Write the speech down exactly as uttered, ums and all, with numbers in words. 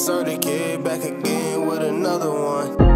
Insert a kid back again with another one.